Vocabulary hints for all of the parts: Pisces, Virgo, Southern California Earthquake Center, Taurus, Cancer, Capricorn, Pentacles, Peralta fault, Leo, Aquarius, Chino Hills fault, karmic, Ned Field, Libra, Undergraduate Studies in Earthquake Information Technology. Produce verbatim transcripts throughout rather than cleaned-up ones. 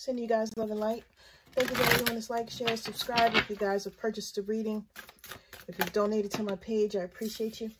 Sending you guys love and light. Thank you for everyone that's like, share, subscribe. If you guys have purchased the reading, if you've donated to my page, I appreciate you.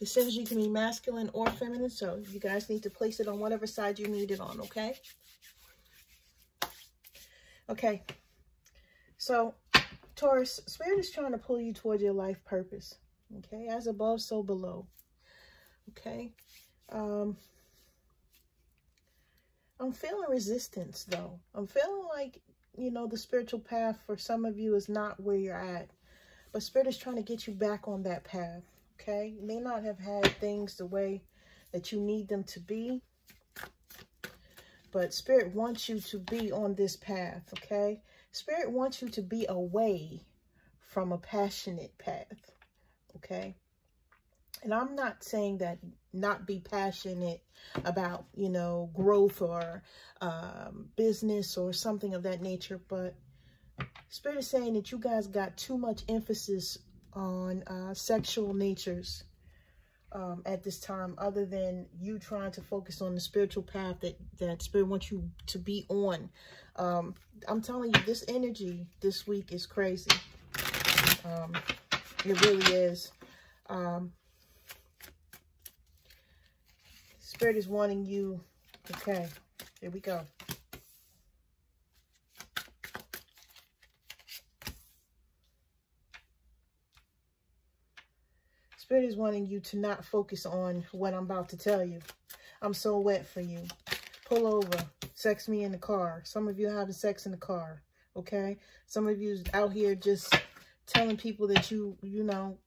This energy can be masculine or feminine, so you guys need to place it on whatever side you need it on, okay? Okay, so Taurus, Spirit is trying to pull you toward your life purpose, okay? As above, so below, okay? Um, I'm feeling resistance, though. I'm feeling like, you know, the spiritual path for some of you is not where you're at, but Spirit is trying to get you back on that path. Okay, you may not have had things the way that you need them to be, but Spirit wants you to be on this path, okay? Spirit wants you to be away from a passionate path, okay? And I'm not saying that not be passionate about, you know, growth or um, business or something of that nature, but Spirit is saying that you guys got too much emphasis on uh, sexual natures um, at this time, other than you trying to focus on the spiritual path that, that Spirit wants you to be on. Um, I'm telling you, this energy this week is crazy. Um, it really is. Um, Spirit is wanting you. Okay, here we go. Spirit is wanting you to not focus on what I'm about to tell you. I'm so wet for you. Pull over. Sex me in the car. Some of you having sex in the car. Okay? Some of you out here just telling people that you, you know,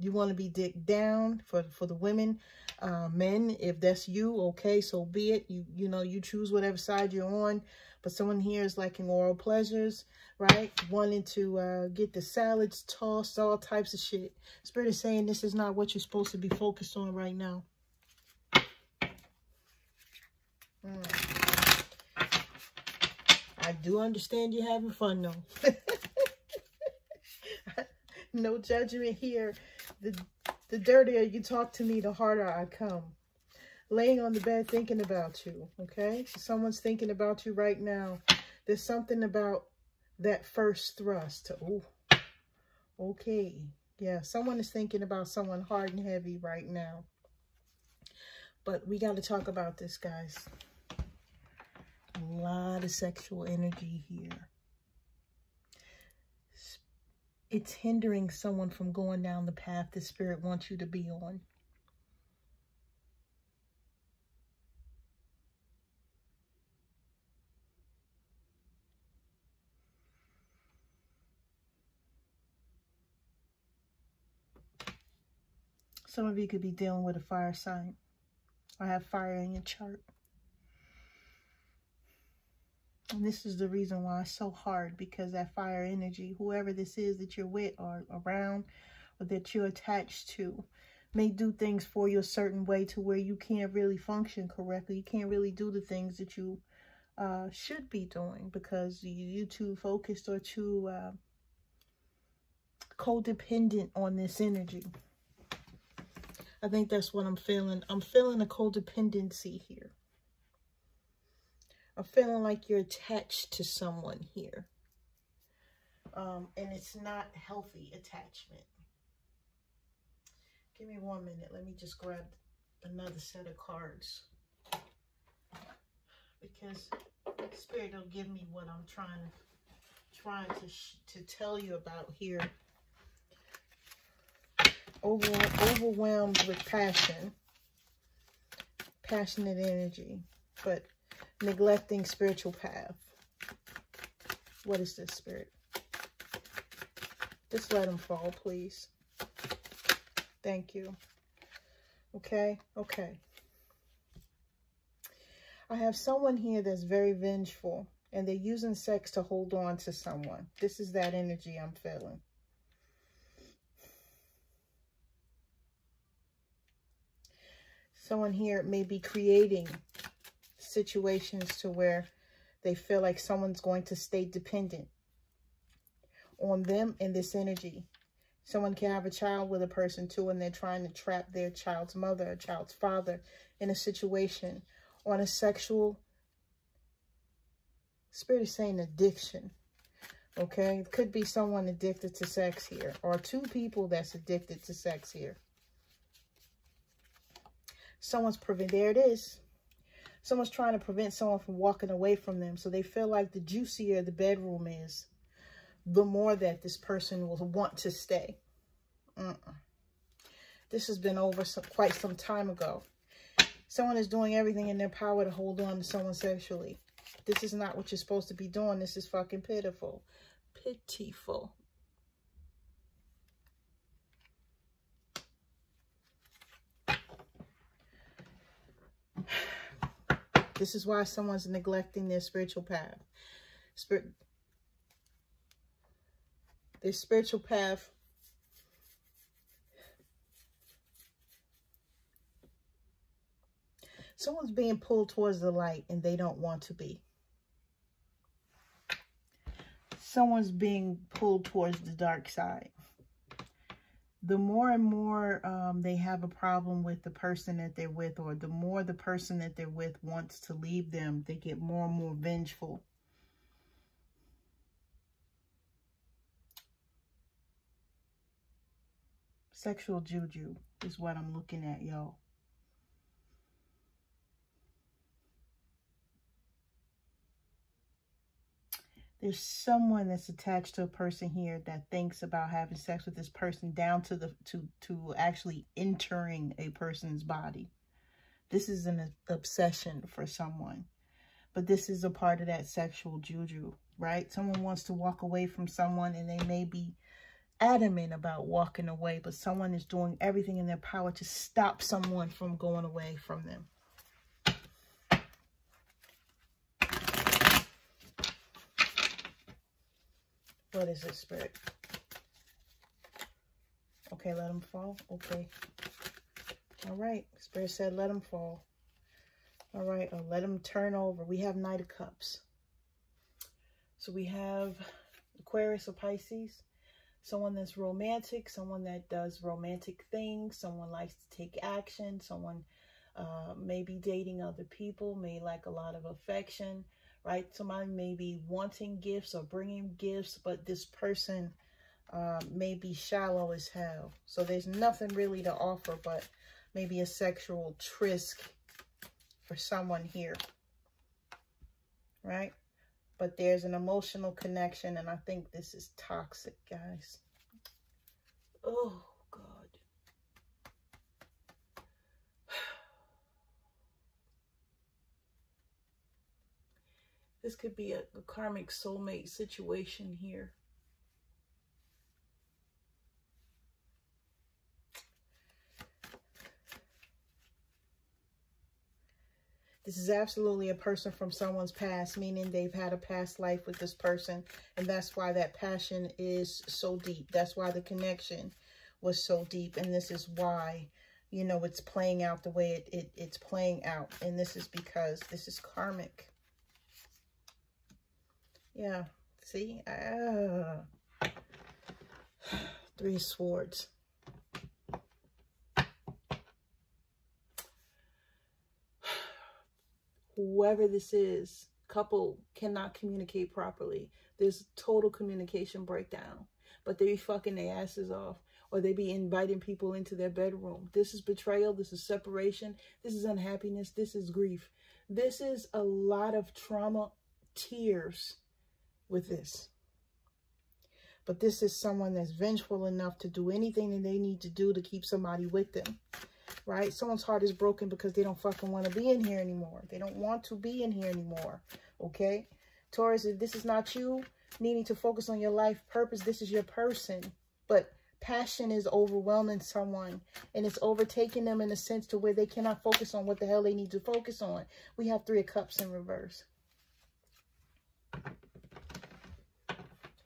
you want to be dick down for, for the women. Uh, men, if that's you, okay, so be it. You, you know, you choose whatever side you're on. But someone here is liking oral pleasures, right? Wanting to uh, get the salads tossed, all types of shit. Spirit is saying this is not what you're supposed to be focused on right now. Mm. I do understand you're having fun, though. No judgment here. The, the dirtier you talk to me, the harder I come. Laying on the bed thinking about you, okay? So someone's thinking about you right now. There's something about that first thrust. Oh, okay. Yeah, someone is thinking about someone hard and heavy right now. But we got to talk about this, guys. A lot of sexual energy here. It's hindering someone from going down the path the Spirit wants you to be on. Some of you could be dealing with a fire sign or have fire in your chart. And this is the reason why it's so hard, because that fire energy, whoever this is that you're with or around or that you're attached to, may do things for you a certain way to where you can't really function correctly. You can't really do the things that you uh, should be doing because you, you're too focused or too uh, codependent on this energy. I think that's what I'm feeling. I'm feeling a codependency here. I'm feeling like you're attached to someone here. Um, and it's not healthy attachment. Give me one minute. Let me just grab another set of cards. Because Spirit will give me what I'm trying to, trying to, sh to tell you about here. Over, overwhelmed with passion. Passionate energy. But neglecting spiritual path. What is this, Spirit? Just let them fall, please. Thank you. Okay, okay. I have someone here that's very vengeful, and they're using sex to hold on to someone. This is that energy I'm feeling. Someone here may be creating situations to where they feel like someone's going to stay dependent on them in this energy. Someone can have a child with a person too, and they're trying to trap their child's mother or child's father in a situation on a sexual, spirit is saying addiction. Okay, it could be someone addicted to sex here, or two people that's addicted to sex here. Someone's prevent, there it is. Someone's trying to prevent someone from walking away from them. So they feel like the juicier the bedroom is, the more that this person will want to stay. Mm-mm. This has been over some, quite some time ago. Someone is doing everything in their power to hold on to someone sexually. This is not what you're supposed to be doing. This is fucking pitiful. Pitiful. This is why someone's neglecting their spiritual path. Spirit, their spiritual path someone's being pulled towards the light and they don't want to be. Someone's being pulled towards the dark side. The more and more um, they have a problem with the person that they're with, or the more the person that they're with wants to leave them, they get more and more vengeful. Sexual juju is what I'm looking at, y'all. There's someone that's attached to a person here that thinks about having sex with this person down to the to to actually entering a person's body. This is an obsession for someone, but this is a part of that sexual juju, right? Someone wants to walk away from someone, and they may be adamant about walking away, but someone is doing everything in their power to stop someone from going away from them. What is this, Spirit? Okay, let them fall. Okay. All right. Spirit said let them fall. All right. Or let them turn over. We have Knight of Cups. So we have Aquarius or Pisces. Someone that's romantic. Someone that does romantic things. Someone likes to take action. Someone uh, may be dating other people. May like a lot of affection. Right? Somebody may be wanting gifts or bringing gifts, but this person uh, may be shallow as hell. So there's nothing really to offer, but maybe a sexual tryst for someone here. Right? But there's an emotional connection, and I think this is toxic, guys. Oh, God. This could be a, a karmic soulmate situation here. This is absolutely a person from someone's past, meaning they've had a past life with this person. And that's why that passion is so deep. That's why the connection was so deep. And this is why, you know, it's playing out the way it, it, it's playing out. And this is because this is karmic. Yeah, see? Uh, three Swords. Whoever this is, couple cannot communicate properly. There's total communication breakdown. But they be fucking their asses off. Or they be inviting people into their bedroom. This is betrayal. This is separation. This is unhappiness. This is grief. This is a lot of trauma, tears with this. But this is someone that's vengeful enough to do anything that they need to do to keep somebody with them, right? Someone's heart is broken because they don't fucking want to be in here anymore. They don't want to be in here anymore, okay? Taurus, if this is not you needing to focus on your life purpose, this is your person. But passion is overwhelming someone, and it's overtaking them in a sense to where they cannot focus on what the hell they need to focus on. We have Three of Cups in reverse.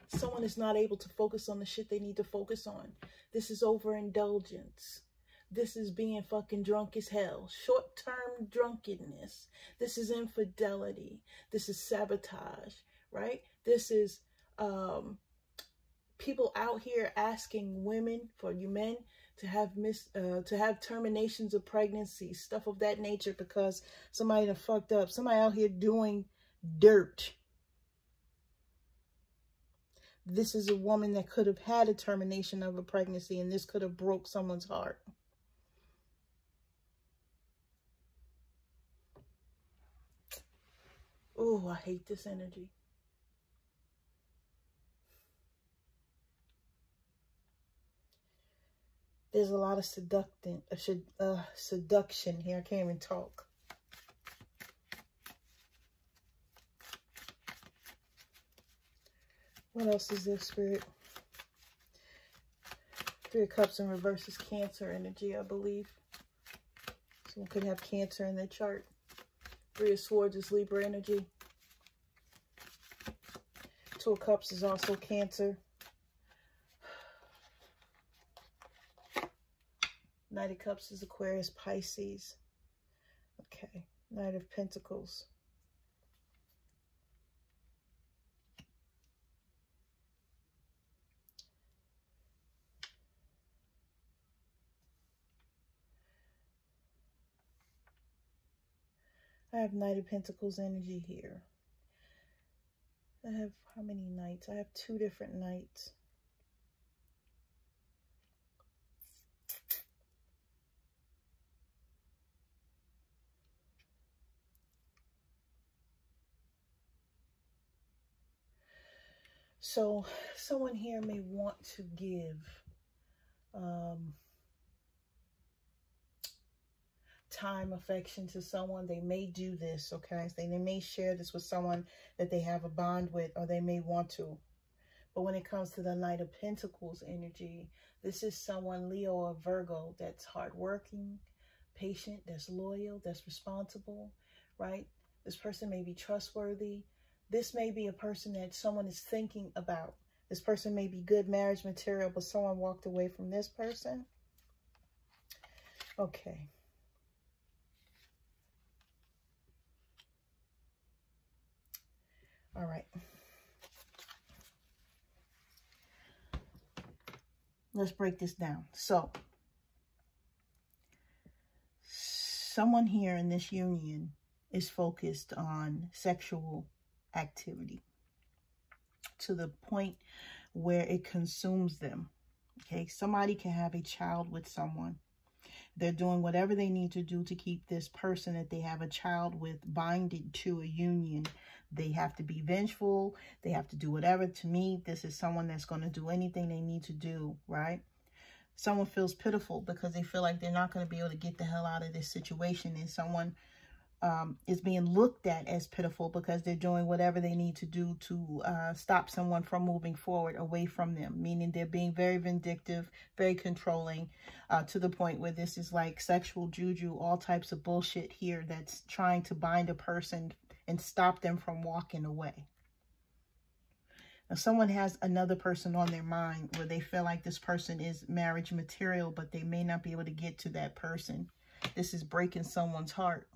Someone is not able to focus on the shit they need to focus on. This is overindulgence. This is being fucking drunk as hell. Short-term drunkenness. This is infidelity. This is sabotage, right? This is um, people out here asking women, for you men, to have mis uh, to have terminations of pregnancy, stuff of that nature, because somebody done fucked up. Somebody out here doing dirt. This is a woman that could have had a termination of a pregnancy, and this could have broke someone's heart. Oh, I hate this energy. There's a lot of seducting, uh, uh, seduction here. I can't even talk. What else is this, Spirit? Three of Cups in reverse is Cancer energy, I believe. Someone could have Cancer in their chart. Three of Swords is Libra energy. Two of Cups is also Cancer. Knight of Cups is Aquarius, Pisces. Okay. Knight of Pentacles. I have Knight of Pentacles energy here. I have how many Knights? I have two different Knights. So someone here may want to give um, time, affection to someone. They may do this, okay? They, they may share this with someone that they have a bond with, or they may want to. But when it comes to the Knight of Pentacles energy, this is someone, Leo or Virgo, that's hardworking, patient, that's loyal, that's responsible, right? This person may be trustworthy. This may be a person that someone is thinking about. This person may be good marriage material, but someone walked away from this person. Okay. All right. Let's break this down. So, someone here in this union is focused on sexual activity to the point where it consumes them. Okay, somebody can have a child with someone. They're doing whatever they need to do to keep this person that they have a child with binded to a union. They have to be vengeful. They have to do whatever. To me, this is someone that's going to do anything they need to do, right? Someone feels pitiful because they feel like they're not going to be able to get the hell out of this situation, and someone Um, is being looked at as pitiful because they're doing whatever they need to do to uh, stop someone from moving forward away from them, meaning they're being very vindictive, very controlling, uh, to the point where this is like sexual juju, all types of bullshit here that's trying to bind a person and stop them from walking away. Now, someone has another person on their mind where they feel like this person is marriage material, but they may not be able to get to that person. This is breaking someone's heart.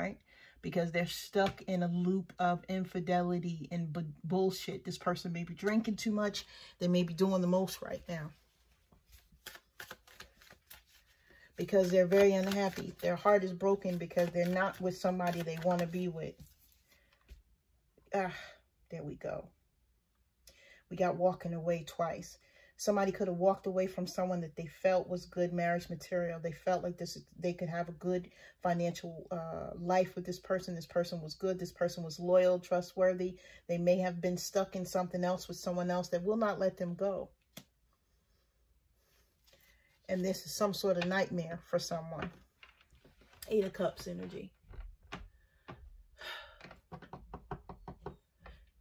Right? Because they're stuck in a loop of infidelity and b bullshit. This person may be drinking too much. They may be doing the most right now. Because they're very unhappy. Their heart is broken because they're not with somebody they want to be with. Ah, there we go. We got walking away twice. Somebody could have walked away from someone that they felt was good marriage material. They felt like this, they could have a good financial uh, life with this person. This person was good. This person was loyal, trustworthy. They may have been stuck in something else with someone else that will not let them go. And this is some sort of nightmare for someone. Eight of Cups energy.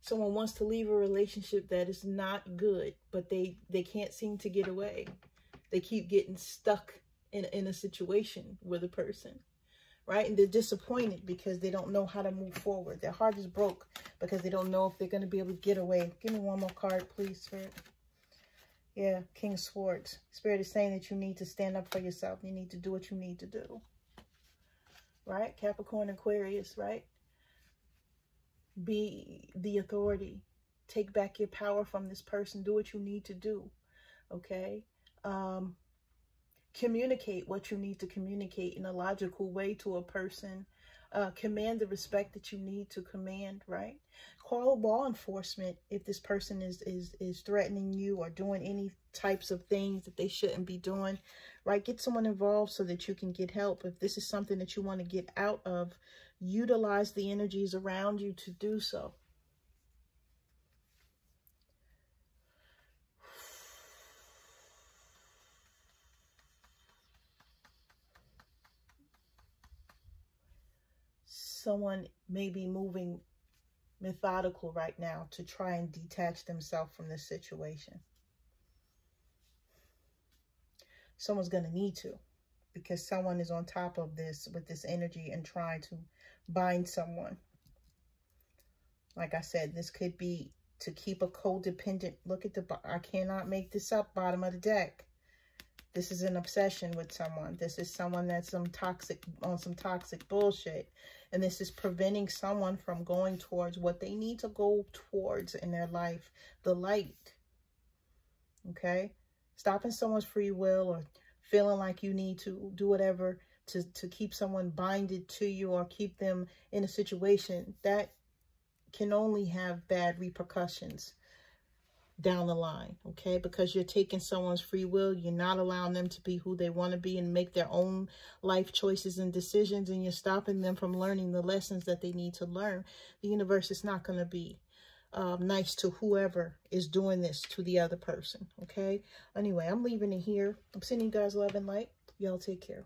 Someone wants to leave a relationship that is not good, but they, they can't seem to get away. They keep getting stuck in, in a situation with a person, right? And they're disappointed because they don't know how to move forward. Their heart is broke because they don't know if they're going to be able to get away. Give me one more card, please, Spirit. Yeah, King of Swords. Spirit is saying that you need to stand up for yourself. You need to do what you need to do, right? Capricorn, Aquarius, right? Be the authority. Take back your power from this person. Do what you need to do, okay? Um, communicate what you need to communicate in a logical way to a person. Uh, command the respect that you need to command, right? Call law enforcement if this person is, is, is threatening you or doing any types of things that they shouldn't be doing, right? Get someone involved so that you can get help. If this is something that you want to get out of, utilize the energies around you to do so. Someone may be moving methodical right now to try and detach themselves from this situation. Someone's going to need to, because someone is on top of this with this energy and trying to bind someone. Like I said, this could be to keep a codependent. Look at the, I cannot make this up, bottom of the deck. This is an obsession with someone. This is someone that's some toxic, on some toxic bullshit. And this is preventing someone from going towards what they need to go towards in their life. The light. Okay? Stopping someone's free will or feeling like you need to do whatever to, to keep someone binded to you or keep them in a situation. That can only have bad repercussions down the line, okay? Because you're taking someone's free will, you're not allowing them to be who they want to be and make their own life choices and decisions, and you're stopping them from learning the lessons that they need to learn. The universe is not going to be um, nice to whoever is doing this to the other person, okay? Anyway, I'm leaving it here. I'm sending you guys love and light. Y'all take care.